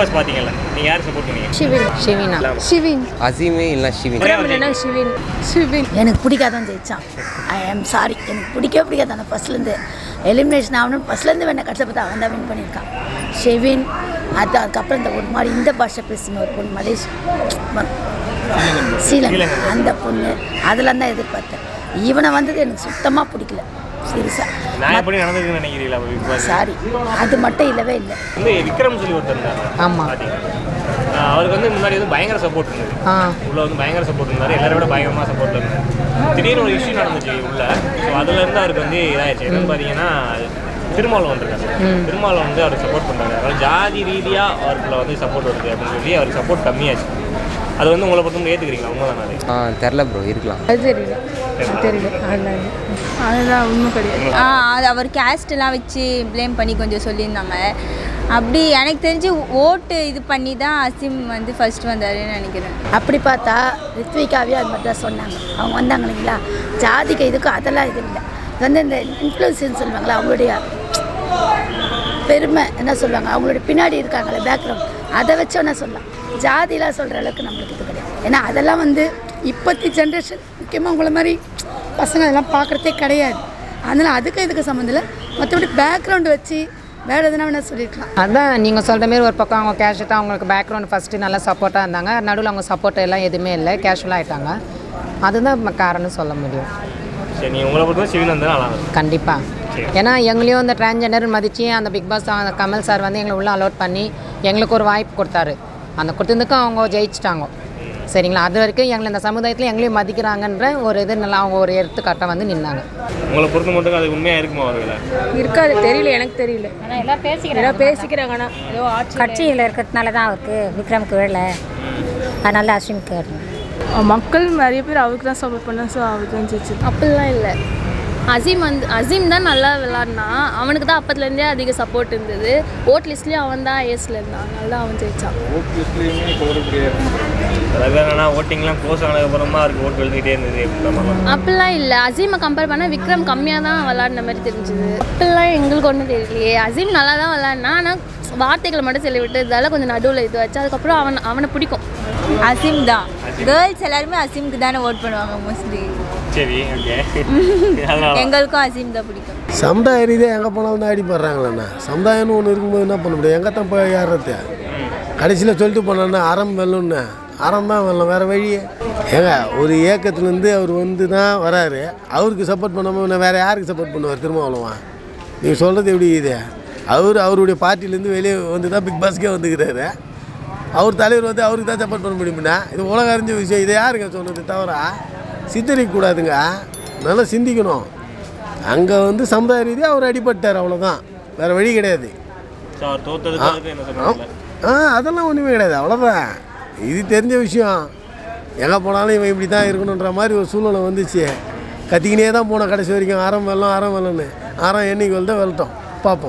Pass பாத்தீங்களா? நீ யாரை சப்போர்ட் பண்ணீங்க? ஷிவின். ஷிவினா. ஷிவின். அசீமே இல்ல ஷிவின். விக்ரமன். ஷிவின். ஷிவின். எனக்கு பிடிக்காதான் ஜெயிச்சான். I am sorry. எனக்கு பிடிக்காத அந்த ஃபர்ஸ்ட்ல இருந்து எலிமினேஷன் ஆகணும். ஃபர்ஸ்ட்ல இருந்து வேணா கடைசி பார்த்தா அவன் தான் வின் பண்ணியிருக்கான். ஷிவின். அதுக்கப்புறம் இந்த ஒரு மாதிரி இந்த பாஷை பேசின ஒரு பொண்ணு மலேஷ் சீலன் அந்த பொண்ணு அதெல்லாம் தான் எதிர்பார்த்தேன். இவனை வந்தது எனக்கு சுத்தமாக பிடிக்கல. சீரியஸா சாரி அது மட்டும் இல்லவே இல்லை. விக்ரம் சொல்லி ஒருத்தர். ஆமாம் அவருக்கு வந்து முன்னாடி வந்து பயங்கர சப்போர்ட் இருந்தது. உள்ள வந்து பயங்கர சப்போர்ட் இருந்தார். எல்லாரும் விட பயங்கரமாக சப்போர்ட் இருந்தார். திடீர்னு ஒரு இஷ்யூ நடந்துச்சு உள்ள. ஸோ அதுலேருந்து அவருக்கு வந்து இதாகிடுச்சு. என்னன்னு பார்த்தீங்கன்னா திருமாவளம் வந்திருக்காரு. திருமாவளம் வந்து அவருக்கு சப்போர்ட் பண்ணுறாரு. அவர் ஜாதி ரீதியாக அவருக்குள்ள வந்து சப்போர்ட் வருது அப்படின்னு சொல்லி அவருக்கு சப்போர்ட் கம்மியாச்சு. அது வந்து உங்களை பொறுத்தவங்க ஏற்றுக்கிறீங்களா? உண்மைதான். தெரில ப்ரோ இருக்கலாம். அது தெரியல தெரியல அதுதான் உண்மை கிடையாது. அது அவர் கேஸ்டெல்லாம் வச்சு ப்ளேம் பண்ணி கொஞ்சம் சொல்லியிருந்தாங்க. அப்படி எனக்கு தெரிஞ்சு ஓட்டு இது பண்ணி தான் அசீம் வந்து ஃபர்ஸ்ட் வந்தாருன்னு நினைக்கிறேன். அப்படி பார்த்தா ரித்விகாவே அது மாதிரி தான் சொன்னாங்க. அவங்க வந்தாங்க இல்லைங்களா ஜாதிக்கு இதுக்கு அதெல்லாம் இது இல்லை. இது வந்து இந்த இன்ஃப்ளூயன்ஸுன்னு சொல்லுவாங்களா அவங்களுடைய பெருமை என்ன சொல்லுவாங்க அவங்களுடைய பின்னாடி இருக்காங்களே பேக்ரவுண்ட் அதை வச்சோன்னா சொல்லலாம். ஜாதிலாம் சொல்கிற அளவுக்கு நம்மளுக்கு இது கிடையாது. ஏன்னா அதெல்லாம் வந்து இப்போத்தி ஜென்ரேஷன் முக்கியமாக உங்களை மாதிரி பசங்க அதெல்லாம் பார்க்குறதே கிடையாது. அதனால் அதுக்கு இதுக்கு சம்மந்தம் இல்லை. மற்றபடி பேக்ரவுண்டு வச்சு வேறு எதுனா வேணால் சொல்லிக்கலாம். அதுதான் நீங்கள் சொல்கிற மாரி ஒரு பக்கம் அவங்க கேஷுவலாக அவங்களுக்கு பேக்ரவுண்ட் ஃபஸ்ட்டு நல்லா சப்போர்ட்டாக இருந்தாங்க. நடுவில் அவங்க சப்போர்ட் எல்லாம் எதுவுமே இல்லை கேஷுவலாக ஆகிட்டாங்க. அதுதான் காரணம் சொல்ல முடியும். கண்டிப்பாக ஏன்னா எங்களையும் இந்த டிரான்ஜெண்டர் மதித்து அந்த பிக் பாஸ் கமல் சார் வந்து எங்களை உள்ளே அலோட் பண்ணி எங்களுக்கு ஒரு வாய்ப்பு கொடுத்தாரு. அந்த கொடுத்ததுக்கு அவங்க ஜெயிச்சிட்டாங்க. சரிங்களா அது வரைக்கும் எங்களை இந்த சமுதாயத்தில் எங்களையும் மதிக்கிறாங்கன்ற ஒரு இது நல்லா அவங்க ஒரு எடுத்துக்காட்டை வந்து நின்னாங்க. உங்களை பொறுத்த மட்டும் அது உண்மையாக இருக்குமா? இருக்காது தெரியல எனக்கு தெரியல. ஆனால் எல்லாம் பேசிக்கிறாங்கன்னா ஏதோ கட்சியில் இருக்கிறதுனால தான் அவருக்கு விக்ரமுக்கு வேலை அதனால அஸ்வினுக்கு வேலை. மக்கள் நிறைய பேர் அவருக்கு தான் சப்போர்ட் பண்ண. ஸோ அவருக்கு தான் ஜெயிச்சு அப்படிலாம் இல்லை. அசீம் தான் நல்லா விளாட்னா. அவனுக்கு தான் அப்பத்துலேருந்தே அதிக சப்போர்ட் இருந்தது. ஓட் லிஸ்ட்லேயும் அவன் தான் ஏஸில் இருந்தான். அதனால தான் அவன் ஜெயிச்சான். அப்படிலாம் இல்லை. அசீமை கம்பேர் பண்ணால் விக்ரம் கம்மியாக தான் விளாட்ன மாதிரி தெரிஞ்சுது. அப்படிலாம் எங்களுக்கு ஒன்றும் தெரியலையே. அசீம் நல்லா தான் விளாட்னா. ஆனால் வார்த்தைகளை மட்டும் சொல்லி விட்டதால கொஞ்சம் நடுவில் இது வச்சு அதுக்கப்புறம் அவனை பிடிக்கும். அசீம் தான். கேர்ள்ஸ் எல்லாருமே அசீமுக்கு தானே ஓட் பண்ணுவாங்க மோஸ்ட்லி. எங்களுக்கும் அசீம் தான் பிடிக்கும். சமுதாய ரீதியாக எங்கே போனாலும் தான் அடிப்படுறாங்களேண்ணா. சமுதாயம்னு ஒன்று இருக்கும்போது என்ன பண்ண முடியும்? எங்கே தான் போய் ஏறுறது? கடைசியில் சொல்லிட்டு போனோன்னா அறம் வெல்லும்னு. அறம் தான் வெல்லும், வேறு வழியே. ஏங்க ஒரு இயக்கத்துலேருந்து அவர் வந்து தான் வராரு. அவருக்கு சப்போர்ட் பண்ணாமல் வேறு யாருக்கு சப்போர்ட் பண்ணுவார்? திருமாவளவன் நீங்கள் சொல்கிறது எப்படி இது? அவருடைய பார்ட்டிலேருந்து வெளியே வந்து தான் பிக் பாஸ்க்கே வந்துக்கிறாரு. அவர் தலைவர் வந்து அவருக்கு தான் சப்போர்ட் பண்ண முடியும்னா இது உலக அறிஞ்ச விஷயம். இதை யாருங்க சொன்னது தவிர சித்தரிக்கக்கூடாதுங்க. நல்லா சிந்திக்கணும். அங்கே வந்து சமுதாய ரீதியாக அவர் அடிபட்டார், அவ்வளோதான். வேறு வழி கிடையாது. அதெல்லாம் ஒன்றுமே கிடையாது, அவ்வளோதான். இது தெரிஞ்ச விஷயம். எங்கே போனாலும் இவன் இப்படி தான் இருக்கணுன்ற மாதிரி ஒரு சூழ்நிலை வந்துச்சு. கத்திக்கினே தான் போனோம் கடைசி வரைக்கும். அறம் வெள்ளம் அறம் வெள்ளம்னு. அறம் என்னைக்கு வெல்தான் வெல்ட்டோம் பார்ப்போம்.